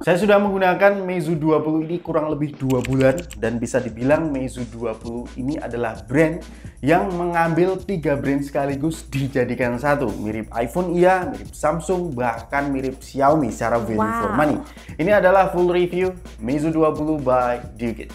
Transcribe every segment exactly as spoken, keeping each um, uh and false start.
Saya sudah menggunakan Meizu dua puluh ini kurang lebih dua bulan dan bisa dibilang Meizu dua puluh ini adalah brand yang mengambil tiga brand sekaligus dijadikan satu. Mirip iPhone iya, mirip Samsung, bahkan mirip Xiaomi secara value wow. for money. Ini adalah full review Meizu dua puluh by Digit.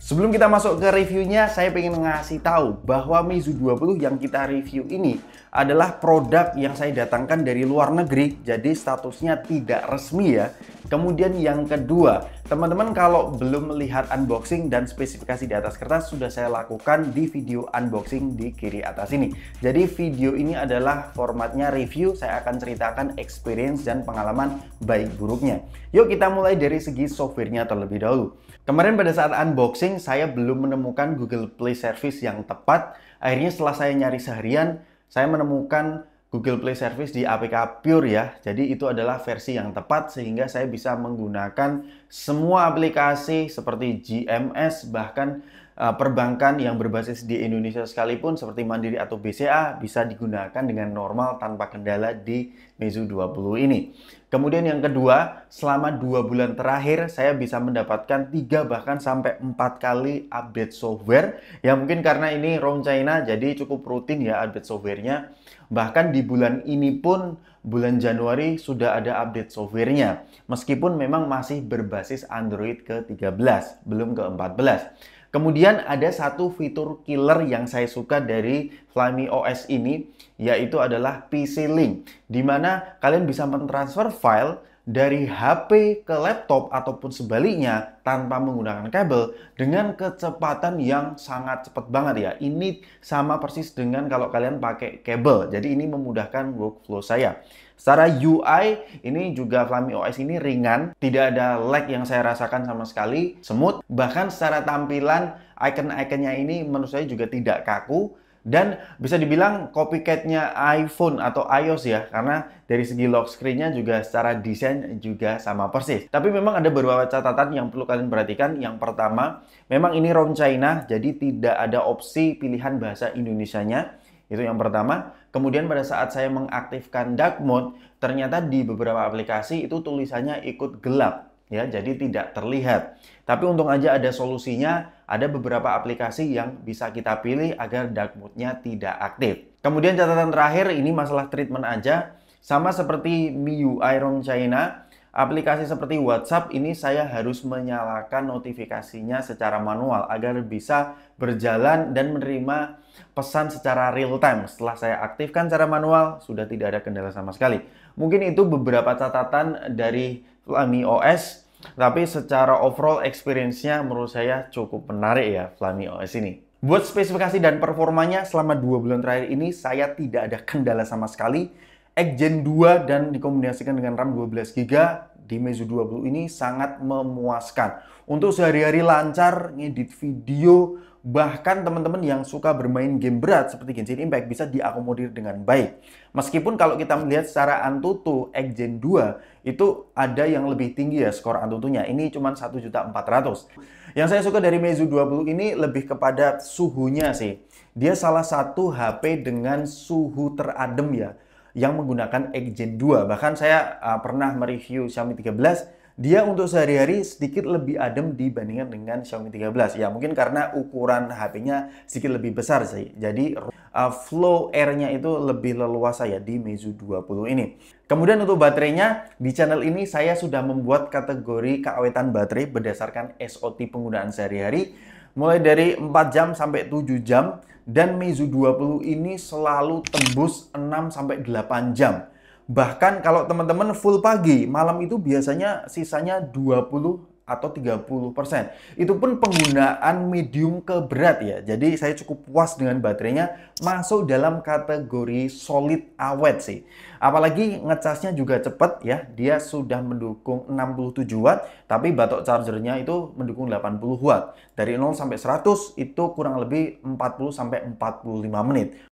Sebelum kita masuk ke reviewnya, saya pengen ngasih tahu bahwa Meizu dua puluh yang kita review ini adalah produk yang saya datangkan dari luar negeri, jadi statusnya tidak resmi ya. Kemudian yang kedua, teman-teman kalau belum melihat unboxing dan spesifikasi di atas kertas sudah saya lakukan di video unboxing di kiri atas ini. Jadi video ini adalah formatnya review, saya akan ceritakan experience dan pengalaman baik buruknya. Yuk kita mulai dari segi softwarenya terlebih dahulu. Kemarin pada saat unboxing saya belum menemukan Google Play Service yang tepat. Akhirnya setelah saya nyari seharian, saya menemukan Google Play Service di A P K Pure ya. Jadi itu adalah versi yang tepat sehingga saya bisa menggunakan semua aplikasi seperti G M S, bahkan uh, perbankan yang berbasis di Indonesia sekalipun seperti Mandiri atau B C A bisa digunakan dengan normal tanpa kendala di Meizu dua puluh ini. Kemudian yang kedua, selama dua bulan terakhir saya bisa mendapatkan tiga bahkan sampai empat kali update software. Ya mungkin karena ini ROM China jadi cukup rutin ya update softwarenya. Bahkan di bulan ini pun, bulan Januari sudah ada update softwarenya. Meskipun memang masih berbasis Android ke tiga belas, belum ke empat belas. Kemudian ada satu fitur killer yang saya suka dari Flyme O S ini, yaitu adalah P C Link, di mana kalian bisa mentransfer file dari H P ke laptop ataupun sebaliknya tanpa menggunakan kabel dengan kecepatan yang sangat cepat banget ya. Ini sama persis dengan kalau kalian pakai kabel. Jadi ini memudahkan workflow saya. Secara U I, ini juga Flyme O S ini ringan, tidak ada lag yang saya rasakan sama sekali, smooth. Bahkan secara tampilan, icon-iconnya ini menurut saya juga tidak kaku. Dan bisa dibilang copycatnya iPhone atau iOS ya, karena dari segi lock screen-nya juga secara desain juga sama persis. Tapi memang ada beberapa catatan yang perlu kalian perhatikan. Yang pertama, memang ini ROM China, jadi tidak ada opsi pilihan bahasa Indonesianya. Itu yang pertama. Kemudian pada saat saya mengaktifkan dark mode, ternyata di beberapa aplikasi itu tulisannya ikut gelap ya, jadi tidak terlihat. Tapi untung aja ada solusinya, ada beberapa aplikasi yang bisa kita pilih agar dark mode-nya tidak aktif. Kemudian catatan terakhir, ini masalah treatment aja. Sama seperti M I U I Iron China, aplikasi seperti WhatsApp ini saya harus menyalakan notifikasinya secara manual agar bisa berjalan dan menerima pesan secara real time. Setelah saya aktifkan secara manual, sudah tidak ada kendala sama sekali. Mungkin itu beberapa catatan dari Flyme O S, tapi secara overall experience-nya menurut saya cukup menarik ya Flyme O S ini. Buat spesifikasi dan performanya, selama dua bulan terakhir ini saya tidak ada kendala sama sekali. X-Gen dua dan dikombinasikan dengan RAM dua belas giga di Meizu dua puluh ini sangat memuaskan. Untuk sehari-hari lancar, ngedit video, bahkan teman-teman yang suka bermain game berat seperti Genshin Impact bisa diakomodir dengan baik. Meskipun kalau kita melihat secara Antutu X-Gen dua itu ada yang lebih tinggi ya skor Antutunya. Ini cuma satu juta empat ratus ribu. Yang saya suka dari Meizu dua puluh ini lebih kepada suhunya sih. Dia salah satu H P dengan suhu teradem ya yang menggunakan X-Gen dua. Bahkan saya uh, pernah mereview Xiaomi tiga belas. Dia untuk sehari-hari sedikit lebih adem dibandingkan dengan Xiaomi tiga belas. Ya mungkin karena ukuran H P-nya sedikit lebih besar sih. Jadi uh, flow air-nya itu lebih leluasa ya di Meizu dua puluh ini. Kemudian untuk baterainya, di channel ini saya sudah membuat kategori keawetan baterai berdasarkan S O T penggunaan sehari-hari. Mulai dari empat jam sampai tujuh jam. Dan Meizu dua puluh ini selalu tembus enam sampai delapan jam. Bahkan kalau teman-teman full pagi, malam itu biasanya sisanya dua puluh atau tiga puluh persen. Itu pun penggunaan medium ke berat ya. Jadi saya cukup puas dengan baterainya, masuk dalam kategori solid awet sih. Apalagi ngecasnya juga cepat ya. Dia sudah mendukung enam puluh tujuh watt, tapi batok chargernya itu mendukung delapan puluh watt. Dari nol sampai seratus itu kurang lebih empat puluh sampai empat puluh lima menit.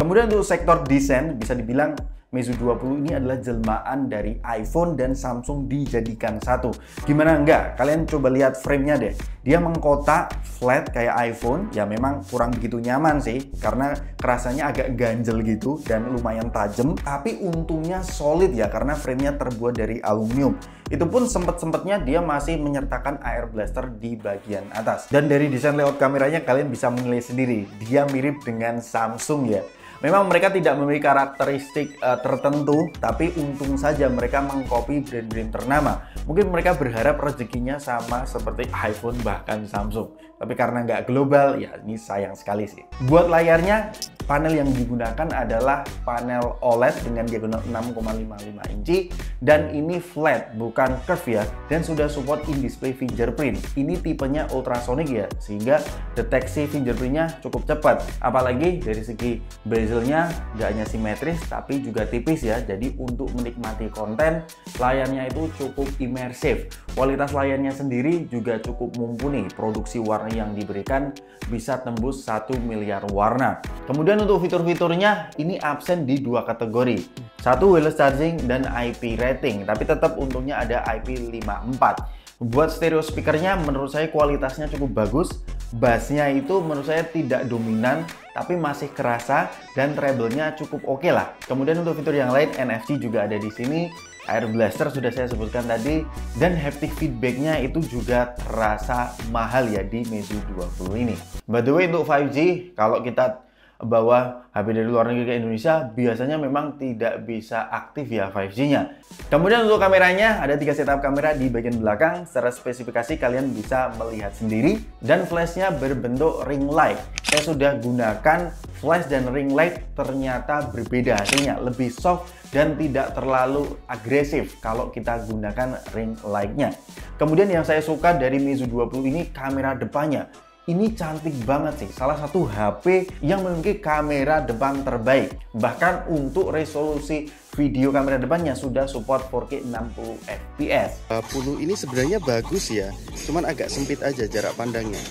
Kemudian untuk sektor desain, bisa dibilang Meizu dua puluh ini adalah jelmaan dari iPhone dan Samsung dijadikan satu. Gimana enggak? Kalian coba lihat framenya deh. Dia mengkotak flat kayak iPhone. Ya memang kurang begitu nyaman sih, karena kerasanya agak ganjel gitu dan lumayan tajam. Tapi untungnya solid ya, karena framenya terbuat dari aluminium. Itu pun sempet-sempetnya dia masih menyertakan air blaster di bagian atas. Dan dari desain layout kameranya kalian bisa menilai sendiri. Dia mirip dengan Samsung ya. Memang mereka tidak memiliki karakteristik uh, tertentu, tapi untung saja mereka mengcopy brand-brand ternama. Mungkin mereka berharap rezekinya sama seperti iPhone bahkan Samsung. Tapi karena nggak global, ya ini sayang sekali sih. Buat layarnya, panel yang digunakan adalah panel O L E D dengan diagonal enam koma lima lima inci. Dan ini flat, bukan curve ya. Dan sudah support in-display fingerprint. Ini tipenya ultrasonic ya, sehingga deteksi fingerprintnya cukup cepat. Apalagi dari segi bezel, hasilnya nggak hanya simetris tapi juga tipis ya, jadi untuk menikmati konten layarnya itu cukup imersif. Kualitas layarnya sendiri juga cukup mumpuni, produksi warna yang diberikan bisa tembus satu miliar warna. Kemudian untuk fitur-fiturnya ini absen di dua kategori, satu wireless charging dan I P rating, tapi tetap untungnya ada I P lima empat. Buat stereo speakernya menurut saya kualitasnya cukup bagus. Bassnya itu menurut saya tidak dominan tapi masih kerasa, dan treble-nya cukup oke lah. Kemudian untuk fitur yang lain, N F C juga ada di sini, air blaster sudah saya sebutkan tadi, dan haptic feedback-nya itu juga terasa mahal ya di Meizu dua puluh ini. By the way, untuk lima G kalau kita bawa H P dari luar negeri ke Indonesia biasanya memang tidak bisa aktif ya lima G-nya. Kemudian untuk kameranya ada tiga setup kamera di bagian belakang. Secara spesifikasi kalian bisa melihat sendiri, dan flashnya berbentuk ring light. Saya sudah gunakan flash dan ring light, ternyata berbeda hasilnya, lebih soft dan tidak terlalu agresif kalau kita gunakan ring light-nya. Kemudian yang saya suka dari Meizu dua puluh ini kamera depannya. Ini cantik banget sih, salah satu H P yang memiliki kamera depan terbaik. Bahkan untuk resolusi video kamera depannya sudah support empat K enam puluh F P S. dua puluh ini sebenarnya bagus ya, cuman agak sempit aja jarak pandangnya.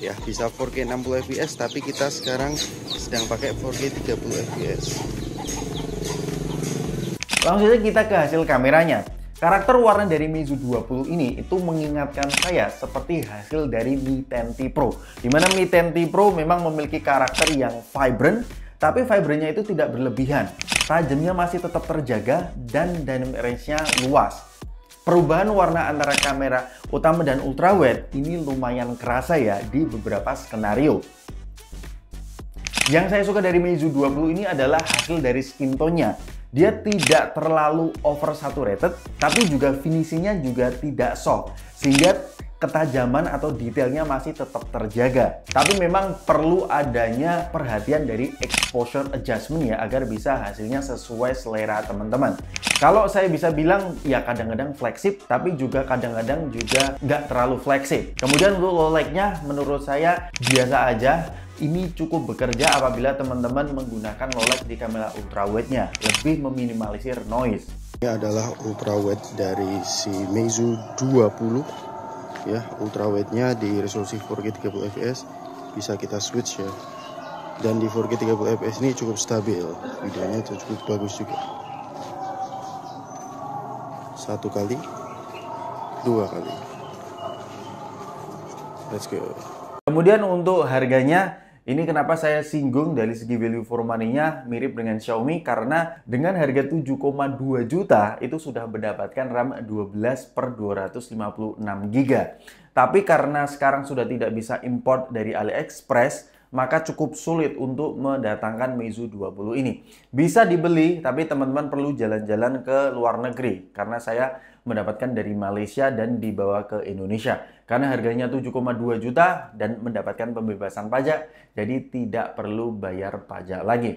Ya bisa empat K enam puluh F P S, tapi kita sekarang sedang pakai empat K tiga puluh F P S. Langsung saja kita ke hasil kameranya. Karakter warna dari Meizu dua puluh ini itu mengingatkan saya seperti hasil dari Mi sepuluh T Pro. Dimana Mi sepuluh T Pro memang memiliki karakter yang vibrant, tapi vibrannya itu tidak berlebihan. Tajamnya masih tetap terjaga dan dynamic range-nya luas. Perubahan warna antara kamera utama dan ultrawide ini lumayan kerasa ya di beberapa skenario. Yang saya suka dari Meizu dua puluh ini adalah hasil dari skin tone-nya. Dia tidak terlalu oversaturated, tapi juga finishingnya juga tidak soft, sehingga ketajaman atau detailnya masih tetap terjaga. Tapi memang perlu adanya perhatian dari exposure adjustment ya, agar bisa hasilnya sesuai selera teman-teman. Kalau saya bisa bilang ya kadang-kadang flagship, tapi juga kadang-kadang juga nggak terlalu flagship. Kemudian untuk low light-nya menurut saya biasa aja. Ini cukup bekerja apabila teman-teman menggunakan low light di kamera ultrawide-nya, lebih meminimalisir noise. Ini adalah ultrawide dari si Meizu dua puluh ya, ultrawide-nya di resolusi empat K tiga puluh F P S bisa kita switch ya. Dan di empat K tiga puluh F P S ini cukup stabil, videonya cukup bagus juga. Satu kali, dua kali. Let's go. Kemudian untuk harganya, ini kenapa saya singgung dari segi value for money-nya mirip dengan Xiaomi, karena dengan harga tujuh koma dua juta itu sudah mendapatkan RAM dua belas per dua ratus lima puluh enam giga. Tapi karena sekarang sudah tidak bisa import dari Aliexpress, maka cukup sulit untuk mendatangkan Meizu dua puluh ini. Bisa dibeli, tapi teman-teman perlu jalan-jalan ke luar negeri, karena saya mendapatkan dari Malaysia dan dibawa ke Indonesia. Karena harganya tujuh koma dua juta dan mendapatkan pembebasan pajak, jadi tidak perlu bayar pajak lagi.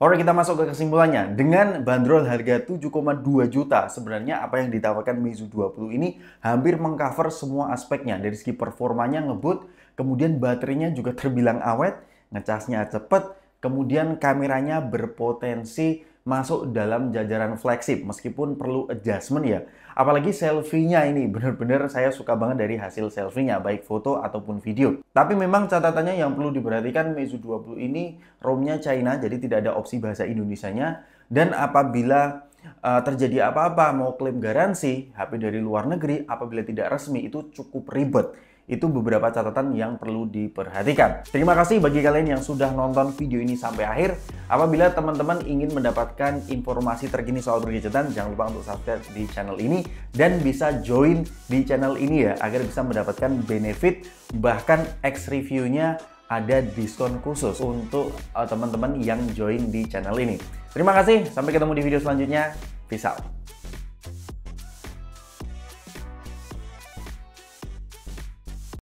Oke, kita masuk ke kesimpulannya. Dengan bandrol harga tujuh koma dua juta, sebenarnya apa yang ditawarkan Meizu dua puluh ini hampir mengcover semua aspeknya. Dari segi performanya ngebut, kemudian baterainya juga terbilang awet, ngecasnya cepet, kemudian kameranya berpotensi masuk dalam jajaran flagship meskipun perlu adjustment ya. Apalagi selfie-nya ini, bener-bener saya suka banget dari hasil selfie-nya, baik foto ataupun video. Tapi memang catatannya yang perlu diperhatikan, Meizu dua puluh ini ROM-nya China, jadi tidak ada opsi bahasa Indonesianya. Dan apabila uh, terjadi apa-apa mau klaim garansi H P dari luar negeri apabila tidak resmi itu cukup ribet. Itu beberapa catatan yang perlu diperhatikan. Terima kasih bagi kalian yang sudah nonton video ini sampai akhir. Apabila teman-teman ingin mendapatkan informasi terkini soal bergadgetan, jangan lupa untuk subscribe di channel ini dan bisa join di channel ini ya, agar bisa mendapatkan benefit, bahkan X reviewnya ada diskon khusus untuk teman-teman yang join di channel ini. Terima kasih, sampai ketemu di video selanjutnya. Peace out.